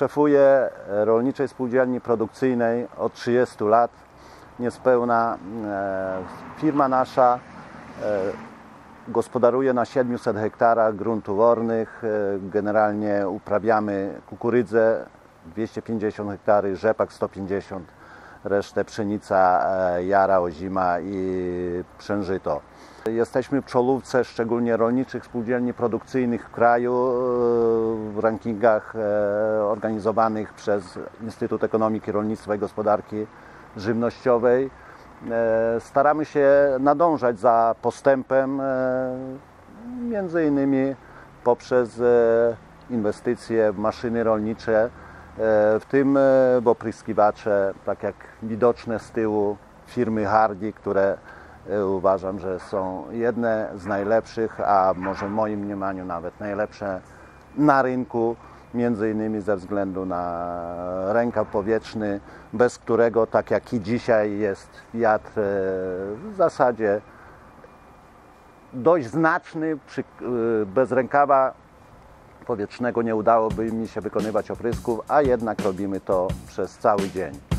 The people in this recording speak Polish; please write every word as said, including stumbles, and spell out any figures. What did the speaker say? Szefuję rolniczej spółdzielni produkcyjnej od trzydziestu lat, niespełna. Firma nasza gospodaruje na siedmiuset hektarach gruntów ornych. Generalnie uprawiamy kukurydzę dwieście pięćdziesiąt hektarów, rzepak sto pięćdziesiąt, resztę pszenica, jara, ozima i pszenżyto. Jesteśmy w czołówce szczególnie rolniczych spółdzielni produkcyjnych w kraju w rankingach organizowanych przez Instytut Ekonomiki Rolnictwa i Gospodarki Żywnościowej. Staramy się nadążać za postępem, między innymi poprzez inwestycje w maszyny rolnicze, w tym w opryskiwacze, tak jak widoczne z tyłu firmy Hardi, które uważam, że są jedne z najlepszych, a może w moim mniemaniu nawet najlepsze na rynku, między innymi ze względu na rękaw powietrzny, bez którego, tak jak i dzisiaj, jest wiatr w zasadzie dość znaczny. Bez rękawa powietrznego nie udałoby mi się wykonywać oprysków, a jednak robimy to przez cały dzień.